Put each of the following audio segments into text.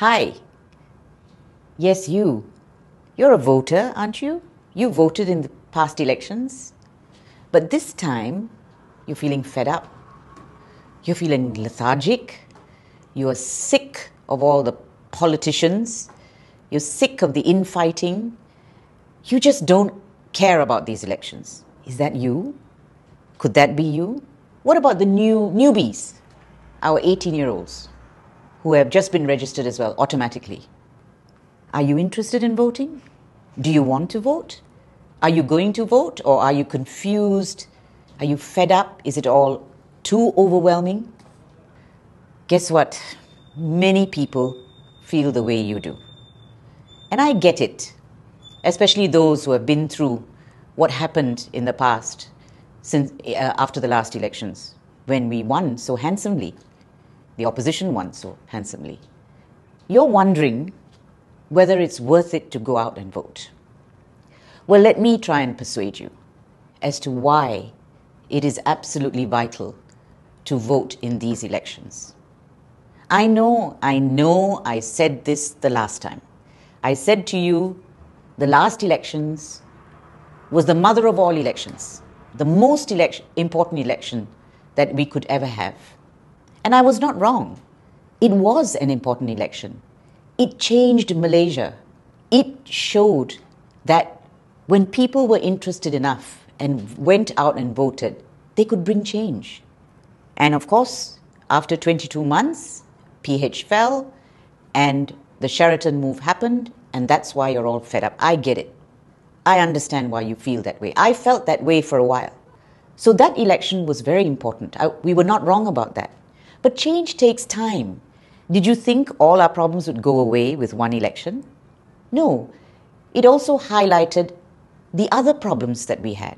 Hi. Yes, you. You're a voter, aren't you? You voted in the past elections. But this time, you're feeling fed up. You're feeling lethargic. You are sick of all the politicians. You're sick of the infighting. You just don't care about these elections. Is that you? Could that be you? What about the newbies, our 18-year-olds, who have just been registered as well, automatically? Are you interested in voting? Do you want to vote? Are you going to vote, or are you confused? Are you fed up? Is it all too overwhelming? Guess what? Many people feel the way you do. And I get it, especially those who have been through what happened in the past since after the last elections, when we won so handsomely, the opposition won so handsomely. You're wondering whether it's worth it to go out and vote. Well, let me try and persuade you as to why it is absolutely vital to vote in these elections. I know, I said this the last time. I said to you, the last elections was the mother of all elections, the most important election that we could ever have. And I was not wrong. It was an important election. It changed Malaysia. It showed that when people were interested enough and went out and voted, they could bring change. And of course, after 22 months, PH fell and the Sheraton move happened, and that's why you're all fed up. I get it. I understand why you feel that way. I felt that way for a while. So that election was very important. We were not wrong about that. But change takes time. Did you think all our problems would go away with one election? No. It also highlighted the other problems that we had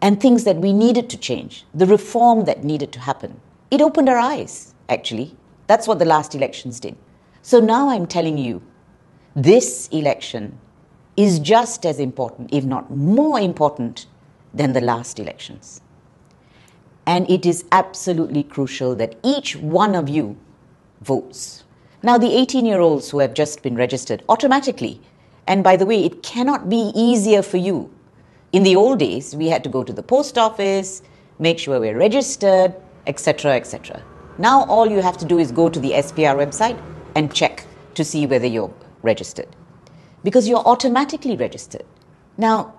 and things that we needed to change, the reform that needed to happen. It opened our eyes, actually. That's what the last elections did. So now I'm telling you, this election is just as important, if not more important, than the last elections. And it is absolutely crucial that each one of you votes. Now, the 18-year-olds who have just been registered automatically, and by the way, it cannot be easier for you. In the old days, we had to go to the post office, make sure we're registered, etc., etc. Now, all you have to do is go to the SPR website and check to see whether you're registered, because you're automatically registered. Now,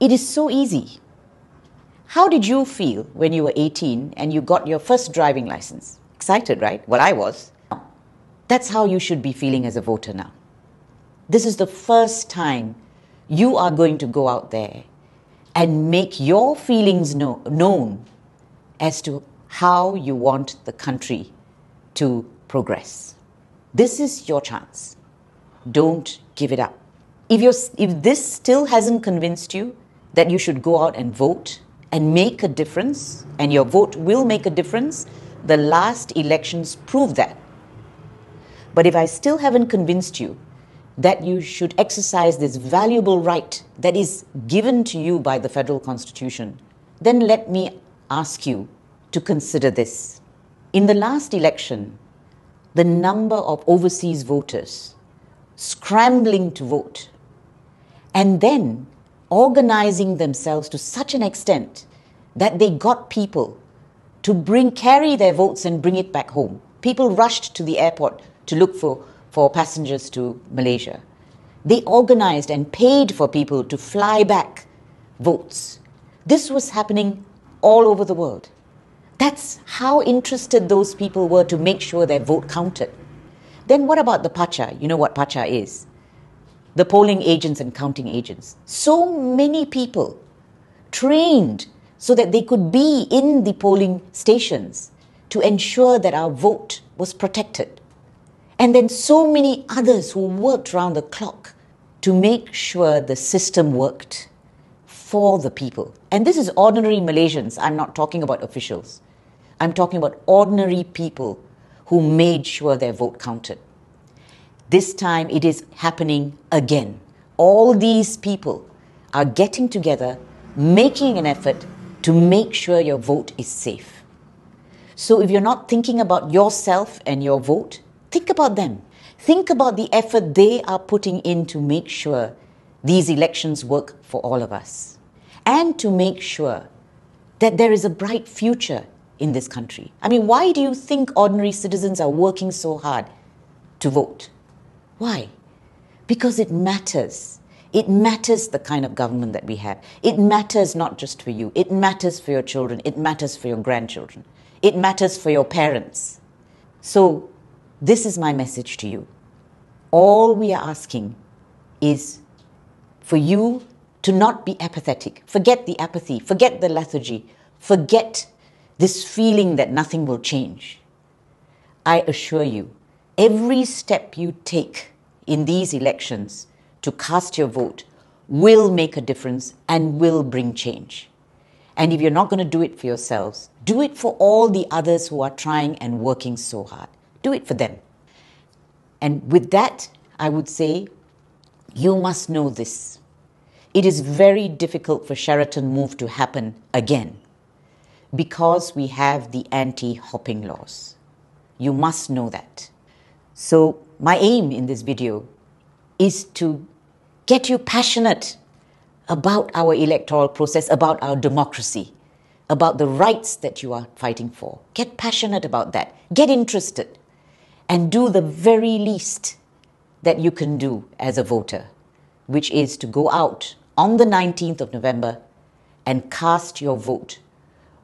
it is so easy. How did you feel when you were 18 and you got your first driving license? Excited, right? Well, I was. That's how you should be feeling as a voter now. This is the first time you are going to go out there and make your feelings known as to how you want the country to progress. This is your chance. Don't give it up. If this still hasn't convinced you that you should go out and vote and make a difference, and your vote will make a difference, the last elections prove that. But if I still haven't convinced you that you should exercise this valuable right that is given to you by the Federal Constitution, then let me ask you to consider this. In the last election, the number of overseas voters scrambling to vote and then organizing themselves to such an extent that they got people to carry their votes and bring it back home. People rushed to the airport to look for passengers to Malaysia. They organized and paid for people to fly back votes. This was happening all over the world. That's how interested those people were to make sure their vote counted. Then what about the Pacha? You know what Pacha is? The polling agents and counting agents. So many people trained so that they could be in the polling stations to ensure that our vote was protected. And then so many others who worked round the clock to make sure the system worked for the people. And this is ordinary Malaysians. I'm not talking about officials. I'm talking about ordinary people who made sure their vote counted. This time it is happening again. All these people are getting together, making an effort to make sure your vote is safe. So if you're not thinking about yourself and your vote, Think about them. Think about the effort they are putting in to make sure these elections work for all of us and to make sure that there is a bright future in this country. I mean, why do you think ordinary citizens are working so hard to vote? Why? Because it matters. It matters the kind of government that we have. It matters not just for you. It matters for your children. It matters for your grandchildren. It matters for your parents. So this is my message to you. All we are asking is for you to not be apathetic. Forget the apathy. Forget the lethargy. Forget this feeling that nothing will change. I assure you, every step you take in these elections to cast your vote will make a difference and will bring change. And if you're not going to do it for yourselves, do it for all the others who are trying and working so hard. Do it for them. And with that, I would say, you must know this. It is very difficult for Sheraton move to happen again because we have the anti-hopping laws. You must know that. So my aim in this video is to get you passionate about our electoral process, about our democracy, about the rights that you are fighting for. Get passionate about that. Get interested and do the very least that you can do as a voter, which is to go out on the 19th of November and cast your vote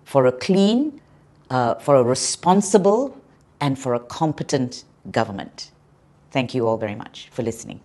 for a clean, for a responsible and for a competent government. Thank you all very much for listening.